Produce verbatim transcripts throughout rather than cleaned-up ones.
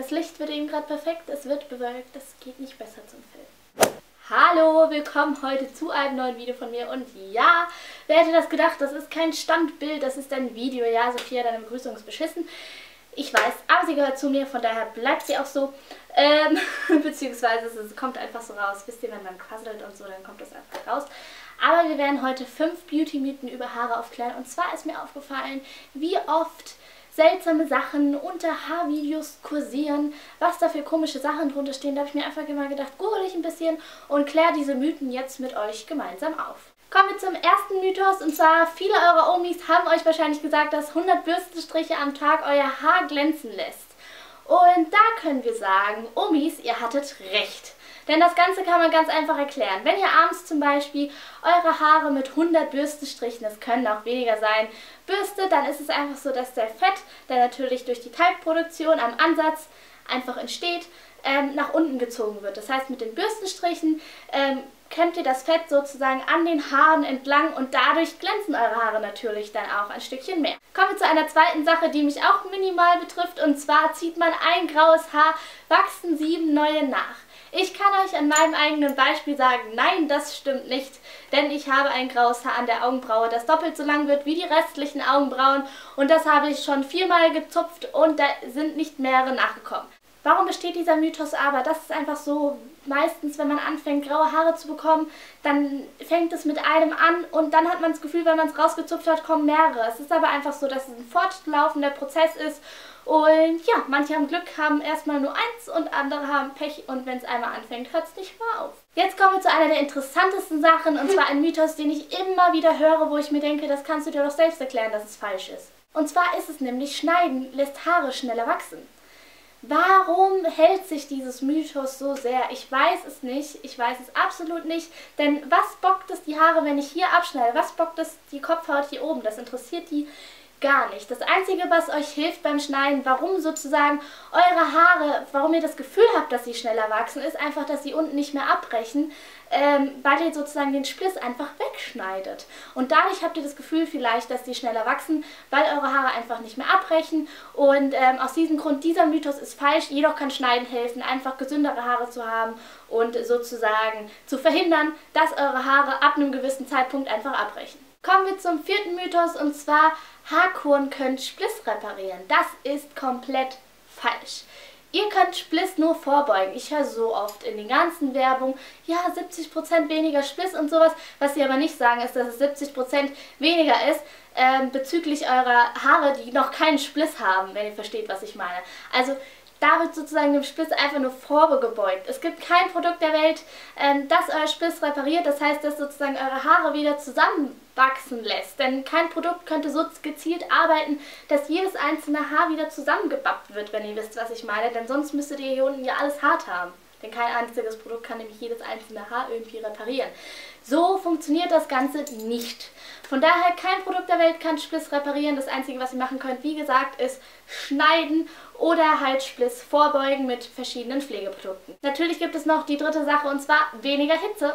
Das Licht wird eben gerade perfekt, es wird bewölkt, das geht nicht besser zum Film. Hallo, willkommen heute zu einem neuen Video von mir und ja, wer hätte das gedacht, das ist kein Standbild, das ist ein Video. Ja, Sophia, deine Begrüßung ist beschissen. Ich weiß, aber sie gehört zu mir, von daher bleibt sie auch so. Ähm, beziehungsweise es kommt einfach so raus. Wisst ihr, wenn man quasselt und so, dann kommt das einfach raus. Aber wir werden heute fünf Beauty-Mythen über Haare aufklären. Und zwar ist mir aufgefallen, wie oft seltsame Sachen unter Haarvideos kursieren, was da für komische Sachen drunter stehen. Da habe ich mir einfach mal gedacht, google ich ein bisschen und kläre diese Mythen jetzt mit euch gemeinsam auf. Kommen wir zum ersten Mythos, und zwar viele eurer Omis haben euch wahrscheinlich gesagt, dass hundert Bürstenstriche am Tag euer Haar glänzen lässt. Und da können wir sagen, Omis, ihr hattet recht. Denn das Ganze kann man ganz einfach erklären. Wenn ihr abends zum Beispiel eure Haare mit hundert Bürstenstrichen, das können auch weniger sein, bürstet, dann ist es einfach so, dass der Fett, der natürlich durch die Teigproduktion am Ansatz einfach entsteht, ähm, nach unten gezogen wird. Das heißt, mit den Bürstenstrichen ähm, kämmt ihr das Fett sozusagen an den Haaren entlang und dadurch glänzen eure Haare natürlich dann auch ein Stückchen mehr. Kommen wir zu einer zweiten Sache, die mich auch minimal betrifft, und zwar zieht man ein graues Haar, wachsen sieben neue nach. Ich kann euch an meinem eigenen Beispiel sagen, nein, das stimmt nicht, denn ich habe ein graues Haar an der Augenbraue, das doppelt so lang wird wie die restlichen Augenbrauen, und das habe ich schon viermal gezupft und da sind nicht mehrere nachgekommen. Warum besteht dieser Mythos aber? Das ist einfach so, meistens wenn man anfängt graue Haare zu bekommen, dann fängt es mit einem an und dann hat man das Gefühl, wenn man es rausgezupft hat, kommen mehrere. Es ist aber einfach so, dass es ein fortlaufender Prozess ist und ja, manche haben Glück, haben erstmal nur eins und andere haben Pech und wenn es einmal anfängt, hört es nicht mehr auf. Jetzt kommen wir zu einer der interessantesten Sachen, und zwar ein Mythos, den ich immer wieder höre, wo ich mir denke, das kannst du dir doch selbst erklären, dass es falsch ist. Und zwar ist es nämlich, Schneiden lässt Haare schneller wachsen. Warum hält sich dieses Mythos so sehr? Ich weiß es nicht, ich weiß es absolut nicht, denn was bockt es die Haare, wenn ich hier abschneide? Was bockt es die Kopfhaut hier oben? Das interessiert die gar nicht. Das Einzige, was euch hilft beim Schneiden, warum sozusagen eure Haare, warum ihr das Gefühl habt, dass sie schneller wachsen, ist einfach, dass sie unten nicht mehr abbrechen, ähm, weil ihr sozusagen den Spliss einfach wegschneidet. Und dadurch habt ihr das Gefühl vielleicht, dass sie schneller wachsen, weil eure Haare einfach nicht mehr abbrechen. Und ähm, aus diesem Grund, dieser Mythos ist falsch, jedoch kann Schneiden helfen, einfach gesündere Haare zu haben und sozusagen zu verhindern, dass eure Haare ab einem gewissen Zeitpunkt einfach abbrechen. Kommen wir zum vierten Mythos, und zwar Haarkuren können Spliss reparieren. Das ist komplett falsch. Ihr könnt Spliss nur vorbeugen. Ich höre so oft in den ganzen Werbungen, ja, siebzig Prozent weniger Spliss und sowas. Was sie aber nicht sagen, ist, dass es siebzig Prozent weniger ist äh, bezüglich eurer Haare, die noch keinen Spliss haben, wenn ihr versteht, was ich meine. Also da wird sozusagen dem Spliss einfach nur vorgebeugt. Es gibt kein Produkt der Welt, ähm, das euer Spliss repariert. Das heißt, dass sozusagen eure Haare wieder zusammenwachsen lässt. Denn kein Produkt könnte so gezielt arbeiten, dass jedes einzelne Haar wieder zusammengebappt wird, wenn ihr wisst, was ich meine. Denn sonst müsstet ihr hier unten ja alles hart haben. Denn kein einziges Produkt kann nämlich jedes einzelne Haar irgendwie reparieren. So funktioniert das Ganze nicht. Von daher, kein Produkt der Welt kann Spliss reparieren. Das Einzige, was ihr machen könnt, wie gesagt, ist schneiden oder halt Spliss vorbeugen mit verschiedenen Pflegeprodukten. Natürlich gibt es noch die dritte Sache, und zwar weniger Hitze.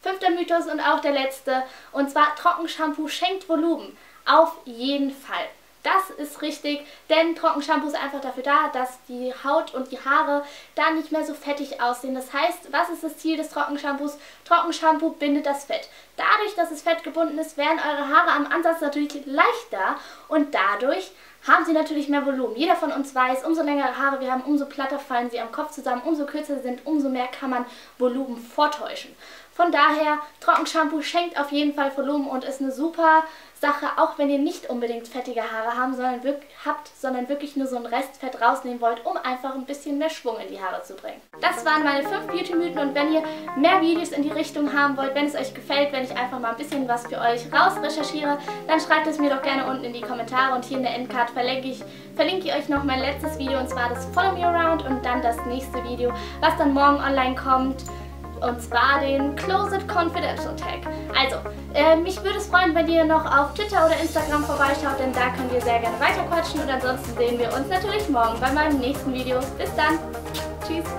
Fünfter Mythos und auch der letzte, und zwar Trockenshampoo schenkt Volumen. Auf jeden Fall. Das ist richtig, denn Trockenshampoo ist einfach dafür da, dass die Haut und die Haare da nicht mehr so fettig aussehen. Das heißt, was ist das Ziel des Trockenshampoos? Trockenshampoo bindet das Fett. Dadurch, dass es Fett gebunden ist, werden eure Haare am Ansatz natürlich leichter und dadurch haben sie natürlich mehr Volumen. Jeder von uns weiß, umso längere Haare wir haben, umso platter fallen sie am Kopf zusammen, umso kürzer sind, umso mehr kann man Volumen vortäuschen. Von daher, Trockenshampoo schenkt auf jeden Fall Volumen und ist eine super Sache, auch wenn ihr nicht unbedingt fettige Haare haben, sondern wirklich, habt, sondern wirklich nur so ein Restfett rausnehmen wollt, um einfach ein bisschen mehr Schwung in die Haare zu bringen. Das waren meine fünf Beauty-Mythen, und wenn ihr mehr Videos in die Richtung haben wollt, wenn es euch gefällt, wenn ich einfach mal ein bisschen was für euch raus recherchiere, dann schreibt es mir doch gerne unten in die Kommentare, und hier in der Endcard verlinke ich, verlinke ich euch noch mein letztes Video, und zwar das Follow Me Around, und dann das nächste Video, was dann morgen online kommt. Und zwar den Closet Confidential Tag. Also, äh, mich würde es freuen, wenn ihr noch auf Twitter oder Instagram vorbeischaut, denn da könnt ihr sehr gerne weiterquatschen. Und ansonsten sehen wir uns natürlich morgen bei meinem nächsten Video. Bis dann. Tschüss.